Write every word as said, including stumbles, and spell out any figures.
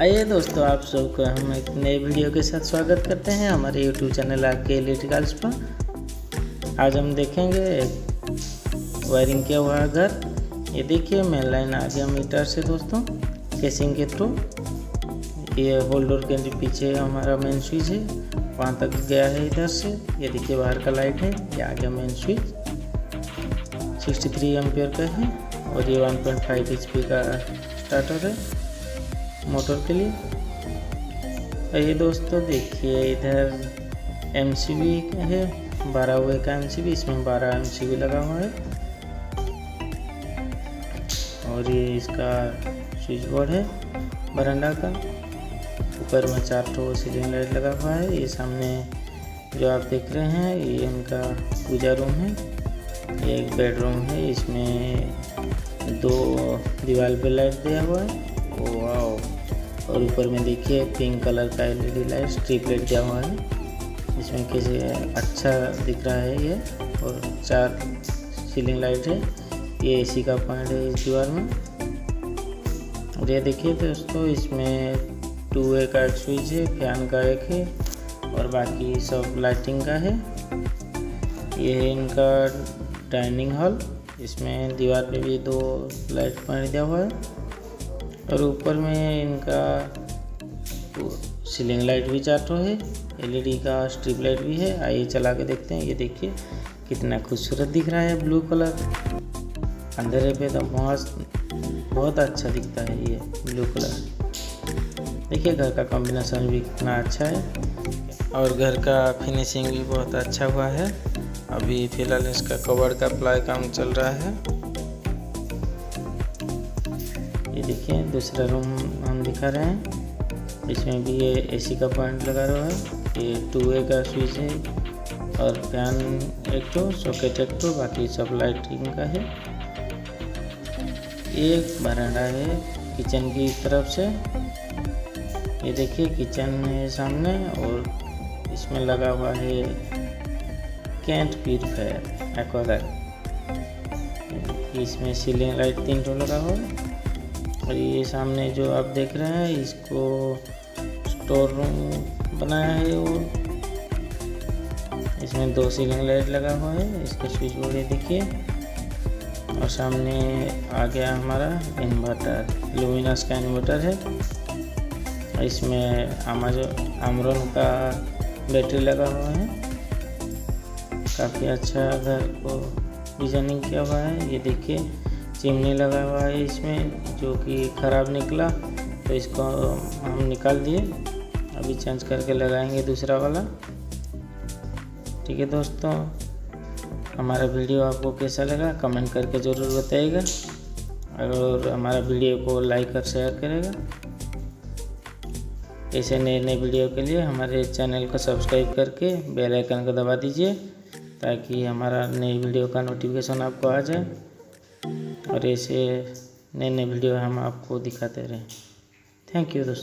आइए दोस्तों, आप सबका हम एक नए वीडियो के साथ स्वागत करते हैं हमारे YouTube channel R K Electricals पर। आज हम देखेंगे वायरिंग क्या हुआ घर। ये देखिए, मेन लाइन आ गया मीटर से दोस्तों, केसिंग के थ्रू। ये होल्डर के पीछे हमारा मेन स्विच है, वहाँ तक गया है इधर से। ये देखिए बाहर का लाइट है, ये आ गया मेन स्विच। तिरसठ एम्पीयर का है और ये वन पॉइंट फाइव एचपी का स्टार्टर है मोटर के लिए। और ये दोस्तों देखिए इधर एमसीबी है, बारह हुए का एमसीबी, इसमें बारह एमसीबी लगा हुआ है। और ये इसका स्विच बोर्ड है बरांडा का। ऊपर में चार ठो सीलिंग लाइट लगा हुआ है। ये सामने जो आप देख रहे हैं ये इनका पूजा रूम है। ये एक बेडरूम है, इसमें दो दीवार पे लाइट दिया हुआ है। Oh wow! और ऊपर में देखिए पिंक कलर का एलईडी लाइट स्ट्रीप लाइट दिया हुआ है, इसमें कैसे अच्छा दिख रहा है ये। और चार सीलिंग लाइट है। ये एसी का पॉइंट है इस दीवार में। और ये देखिए दोस्तों, इसमें टू वे का एक स्विच है, फैन का एक है और बाकी सब लाइटिंग का है। ये है इनका डाइनिंग हॉल, इसमें दीवार पे भी दो लाइट पॉइंट दिया हुआ है। और ऊपर में इनका सीलिंग लाइट भी चार्टो है, एलईडी का स्ट्रिप लाइट भी है। आइए चला के देखते हैं। ये देखिए कितना खूबसूरत दिख रहा है, ब्लू कलर अंधेरे पे तो बहुत बहुत अच्छा दिखता है ये ब्लू कलर। देखिए घर का कॉम्बिनेशन भी कितना अच्छा है और घर का फिनिशिंग भी बहुत अच्छा हुआ है। अभी फिलहाल इसका कवर का प्लाई काम चल रहा है। ये देखिए दूसरा रूम हम दिखा रहे हैं, इसमें भी ये एसी का पॉइंट लगा हुआ है। ये टू वे का स्विच है और फैन एक तो, सॉकेट एक तो, बाकी सब लाइटिंग का है। एक बरांडा है किचन की तरफ से। ये देखिए किचन है सामने और इसमें लगा हुआ है कैंट प्यूरिफायर एक्वागार्ड। इसमें सीलिंग लाइट तीन टो लगा हुआ है। और ये सामने जो आप देख रहे हैं इसको स्टोर रूम बनाया है, और इसमें दो सीलिंग लाइट लगा हुआ है। इसका स्विच बोर्ड है देखिए। और सामने आ गया हमारा इन्वर्टर, लुमिनस का इन्वर्टर है। इसमें अमरोन अमरोन का बैटरी लगा हुआ है। काफ़ी अच्छा घर को डिजाइनिंग किया हुआ है। ये देखिए चिमनी लगा हुआ है इसमें, जो कि ख़राब निकला तो इसको हम निकाल दिए, अभी चेंज करके लगाएंगे दूसरा वाला। ठीक है दोस्तों, हमारा वीडियो आपको कैसा लगा कमेंट करके ज़रूर बताइएगा और हमारा वीडियो को लाइक और शेयर करेगा। ऐसे नए नए वीडियो के लिए हमारे चैनल को सब्सक्राइब करके बेल आइकन को दबा दीजिए, ताकि हमारा नई वीडियो का नोटिफिकेशन आपको आ जाए और ऐसे नए नए वीडियो हम आपको दिखाते रहें। थैंक यू दोस्तों।